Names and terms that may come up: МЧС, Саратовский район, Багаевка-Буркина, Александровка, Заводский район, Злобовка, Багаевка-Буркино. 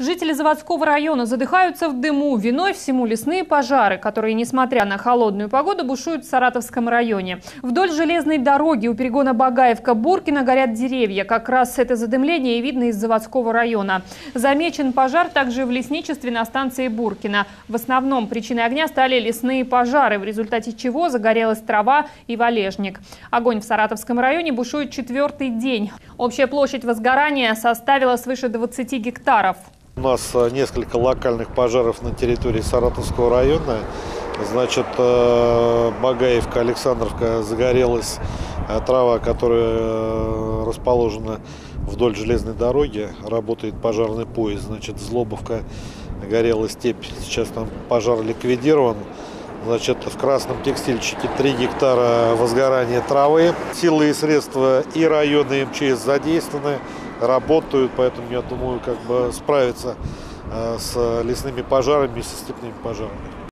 Жители Заводского района задыхаются в дыму. Виной всему лесные пожары, которые, несмотря на холодную погоду, бушуют в Саратовском районе. Вдоль железной дороги у перегона Багаевка-Буркина горят деревья. Как раз это задымление и видно из Заводского района. Замечен пожар также в лесничестве на станции Буркина. В основном причиной огня стали лесные пожары, в результате чего загорелась трава и валежник. Огонь в Саратовском районе бушует четвертый день. Общая площадь возгорания составила свыше 20 гектаров. У нас несколько локальных пожаров на территории Саратовского района. Значит, Багаевка, Александровка, загорелась трава, которая расположена вдоль железной дороги. Работает пожарный поезд. Значит, Злобовка, горела степь. Сейчас там пожар ликвидирован. Значит, в красном текстильчике 3 гектара возгорания травы. Силы и средства и районы МЧС задействованы. Работают, поэтому, я думаю, справиться с лесными пожарами и со степными пожарами.